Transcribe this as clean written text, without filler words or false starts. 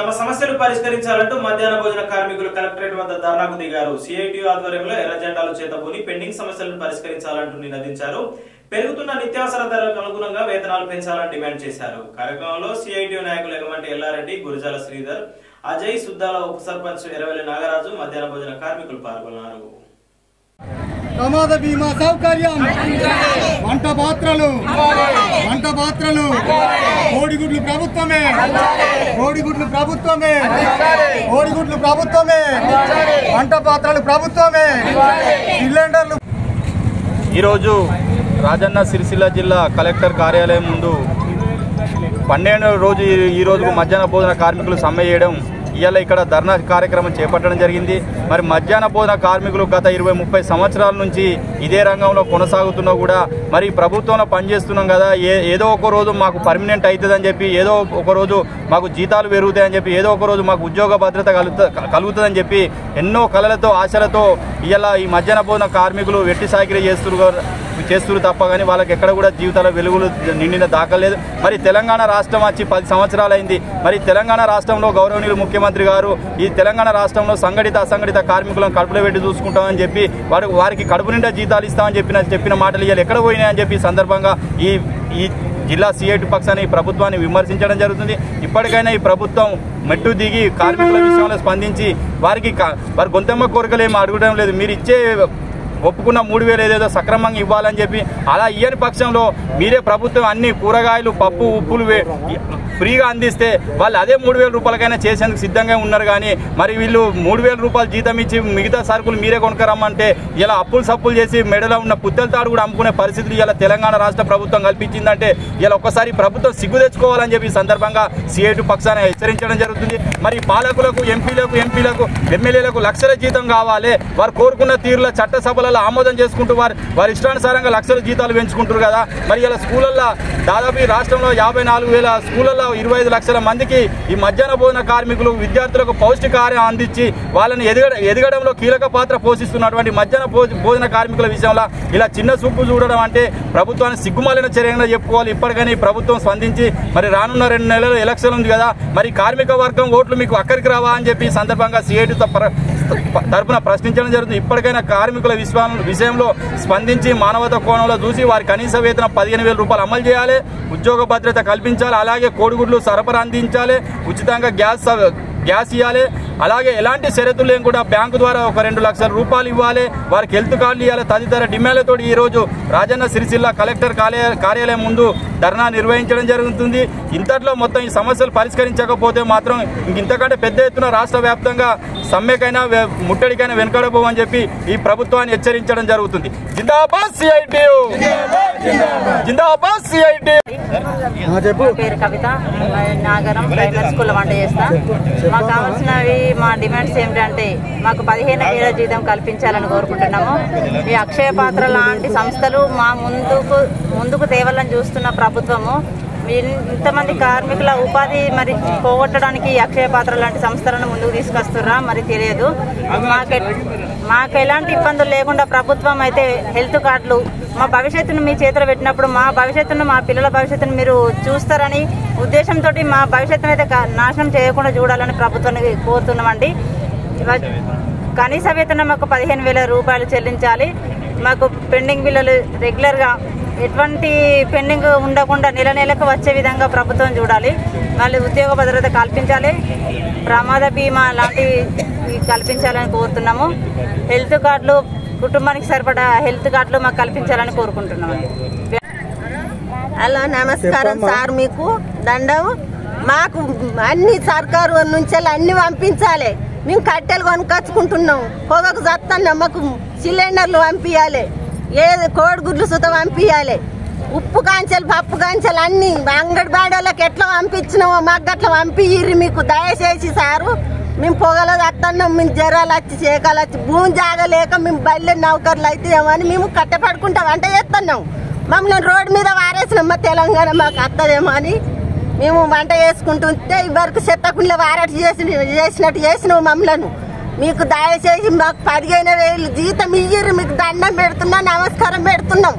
తమ సమస్యలు పరిష్కరించాలంటూ మధ్యాహ్న భోజన కార్మికులు కలెక్టరేట్ వద్ద ధర్నాకు దిగారు. సిఐటియు ఆధ్వర్యంలో ఎర్రజెండాలు చేతబూని పెండింగ్ సమస్యలను పరిష్కరించాలంటూ నినదించారు. పెరుగుతున్న నిత్యావసర ధరలకు అనుగుణంగా వేతనాలు పెంచాలని డిమాండ్ చేశారు. కార్యక్రమంలో సిఐటియు నాయకులు ఎగమంటి ఎల్లారెడ్డి, గురజాల శ్రీధర్, అజయ్, సుద్దాల ఉప సర్పంచ్ ఎరవెల్లి నాగరాజు మధ్యాహ్న భోజన కార్మికులు పాల్గొన్నారు. ప్రమాద బీమా సౌకర్యం, వంట పాత్రలు, కోడిగుడ్లు ప్రభుత్వమే, వంట పాత్రలు ప్రభుత్వమే, సిలిండర్లు. ఈరోజు రాజన్న సిరిసిల్ల జిల్లా కలెక్టర్ కార్యాలయం ముందు 12వ రోజు ఈరోజు మధ్యాహ్న భోజన కార్మికులు సమ్మె చేయడం, ఇవాళ ఇక్కడ ధర్నా కార్యక్రమం చేపట్టడం జరిగింది. మరి మధ్యాహ్న భోజన కార్మికులు గత 20-30 సంవత్సరాల నుంచి ఇదే రంగంలో కొనసాగుతున్నా కూడా మరి ప్రభుత్వంలో పనిచేస్తున్నాం కదా, ఏదో ఒక రోజు మాకు పర్మనెంట్ అవుతుందని చెప్పి, ఏదో ఒక రోజు మాకు జీతాలు పెరుగుతాయని చెప్పి, ఏదో ఒక రోజు మాకు ఉద్యోగ భద్రత కలుగుతుందని చెప్పి ఎన్నో కళలతో ఆశలతో ఇవాళ ఈ మధ్యాహ్న భోజన కార్మికులు వెట్టి సాకిరీ చేస్తున్నారు తప్ప కానీ వాళ్ళకి ఎక్కడ కూడా జీవితాల వెలుగులు నిండిన దాఖలేదు. మరి తెలంగాణ రాష్ట్రం వచ్చి 10 సంవత్సరాలైంది. మరి తెలంగాణ రాష్ట్రంలో గౌరవనీయులు ముఖ్యమంత్రి గారు ఈ తెలంగాణ రాష్ట్రంలో సంఘటిత అసంఘటిత కార్మికులను కడుపులో పెట్టి చూసుకుంటామని చెప్పి వారికి కడుపు నిండా జీతాలు ఇస్తామని చెప్పిన మాటలు ఇవాళ ఎక్కడ పోయినాయని చెప్పి సందర్భంగా ఈ జిల్లా సిఐటి పక్షాన్ని ఈ ప్రభుత్వాన్ని విమర్శించడం జరుగుతుంది. ఇప్పటికైనా ఈ ప్రభుత్వం మెట్టు దిగి కార్మికుల విషయంలో స్పందించి వారి గొంతెమ్మ కోరికలు ఏమి అడగడం లేదు. మీరు ఇచ్చే ఒప్పుకున్న 3000 ఏదేదో సక్రమంగా ఇవ్వాలని చెప్పి, అలా ఇయ్యని పక్షంలో మీరే ప్రభుత్వం అన్ని కూరగాయలు, పప్పు, ఉప్పులు ఫ్రీగా అందిస్తే వాళ్ళు అదే 3000 రూపాయలకైనా చేసేందుకు సిద్ధంగా ఉన్నారు. కానీ మరి వీళ్ళు 3000 రూపాయలు జీతం ఇచ్చి మిగతా సరుకులు మీరే కొనుక్కరమ్మంటే ఇలా అప్పులు సప్పులు చేసి మెడలో ఉన్న పుత్తెల తాడు కూడా అమ్ముకునే పరిస్థితులు ఇలా తెలంగాణ రాష్ట్ర ప్రభుత్వం కల్పించిందంటే ఇలా ఒక్కసారి ప్రభుత్వం సిగ్గు తెచ్చుకోవాలని చెప్పి సందర్భంగా సిఐటి పక్షాన్ని హెచ్చరించడం జరుగుతుంది. మరి పాలకులకు, ఎంపీలకు, ఎమ్మెల్యేలకు లక్షల జీతం కావాలి. వారు కోరుకున్న తీరులో చట్టసభలలో ఆమోదం చేసుకుంటూ వారి ఇష్టానుసారంగా లక్షల జీతాలు పెంచుకుంటారు కదా. మరి ఇలా స్కూళ్ళల్లో దాదాపు రాష్ట్రంలో 54,000 స్కూళ్ళల్లో 25 లక్షల మందికి ఈ మధ్యాహ్న భోజన కార్మికులు విద్యార్థులకు పౌష్టికాహారం అందించి వాళ్ళని ఎదగడంలో కీలక పాత్ర పోషిస్తున్నటువంటి మధ్యాహ్న భోజన కార్మికుల విషయంలో ఇలా చిన్న చూపు చూడడం అంటే ప్రభుత్వానికి సిగ్గుమాలిన చర్యగా చెప్పుకోవాలి. ఇప్పటికైనా ఈ ప్రభుత్వం స్పందించి మరి రానున్న 2 నెలలు ఎలక్షన్ ఉంది కదా, మరి కార్మిక వర్గం ఓట్లు మీకు అక్కడికి రావా అని చెప్పి సందర్భంగా సిఐటి తరఫున ప్రశ్నించడం జరుగుతుంది. ఇప్పటికైనా కార్మికుల విషయంలో స్పందించి మానవతా కోణంలో చూసి వారి కనీస వేతనం 15,000 రూపాయలు అమలు చేయాలి, ఉద్యోగ భద్రత కల్పించాలి, అలాగే కోడిగుడ్లు సరఫరా అందించాలి, ఉచితంగా గ్యాస్ ఇవ్వాలి, అలాగే ఎలాంటి షరతులు ఏం కూడా బ్యాంకు ద్వారా ఒక 2 లక్షల రూపాయలు ఇవ్వాలి, వారికి హెల్త్ కార్డులు ఇవ్వాలి. తదితర డిమాండ్లతో ఈరోజు రాజన్న సిరిసిల్ల కలెక్టర్ కార్యాలయం ముందు ధర్నా నిర్వహించడం జరుగుతుంది. ఇంతట్లో మొత్తం ఈ సమస్యలు పరిష్కరించకపోతే మాత్రం ఇంతకంటే పెద్ద ఎత్తున రాష్ట్ర వ్యాప్తంగా సమ్మెకైనా ముట్టడికైనా వెనుకడబోమని చెప్పి ఈ ప్రభుత్వాన్ని హెచ్చరించడం జరుగుతుంది. జిందాబాద్ సిఐటియు, జిందాబాద్ సిఐటియు. పేరు కవిత, నాగరం ప్రైమరీ స్కూల్లో వంట చేస్తా. మాకు కావాల్సినవి, మా డిమాండ్స్ ఏమిటంటే మాకు 15,000 జీతం కల్పించాలని కోరుకుంటున్నాము. ఈ అక్షయ పాత్ర లాంటి సంస్థలు మా ముందుకు తేవాలని చూస్తున్న ప్రభుత్వము ఇంతమంది కార్మికుల ఉపాధి మరి పోగొట్టడానికి అక్షయ పాత్ర లాంటి సంస్థలను ముందుకు తీసుకొస్తున్నా మరి తెలియదు. మాకు ఎలాంటి ఇబ్బందులు లేకుండా ప్రభుత్వం అయితే హెల్త్ కార్డులు, మా భవిష్యత్తును మీ చేతిలో పెట్టినప్పుడు మా భవిష్యత్తును, మా పిల్లల భవిష్యత్తును మీరు చూస్తారని ఉద్దేశంతో మా భవిష్యత్తును అయితే నాశనం చేయకుండా చూడాలని ప్రభుత్వాన్ని కోరుతున్నామండి. కనీస వేతనం మాకు 15,000 రూపాయలు చెల్లించాలి. మాకు పెండింగ్ బిల్లులు రెగ్యులర్గా ఎటువంటి పెండింగ్ ఉండకుండా నెల నెలకు వచ్చే విధంగా ప్రభుత్వం చూడాలి. వాళ్ళు ఉద్యోగ భద్రత కల్పించాలి, ప్రమాద బీమా లాంటివి కల్పించాలని కోరుతున్నాము. హెల్త్ కార్డులు, కుటుంబానికి సరిపడా హెల్త్ కార్డులు మాకు కల్పించాలని కోరుకుంటున్నాము. హలో, నమస్కారం సార్, మీకు దండం. మాకు అన్ని సర్కారు నుంచి అన్ని పంపించాలి. మేము కట్టెలు కొనుకొచ్చుకుంటున్నాము, పొగకు చస్తున్నాం. మాకు సిలిండర్లు పంపించాలి, ఏది కోడిగుడ్లు సుత పంపించాలి, ఉప్పు కాంచెలు, పప్పు కాంచెలు అన్నీ అంగడి బాడోళ్ళకి ఎట్లా పంపించినామో మాకు అట్లా పంపియ్యి మీకు దయచేసి సారు. మేము పొగలో తత్తన్నాం, మేము జ్వరాలు వచ్చి, చీకాలు వచ్చి, భూమి జాగలేక మేము బయలు నౌకర్లు అవుతాయేమని మేము కట్టపడుకుంటాం, వంట చేస్తున్నాం. మమ్మల్ని రోడ్డు మీద వారేసినాం, మా తెలంగాణ మాకు అత్తదేమో అని మేము వంట చేసుకుంటుంటే ఇవరకు చెత్తకుండా వారటి చేసినట్టు చేసినాం మమ్మలను. మీకు దయచేసి మాకు 15,000 జీతం ఇయ్యరు, మీకు దండం పెడుతున్నాం, నమస్కారం పెడుతున్నాం.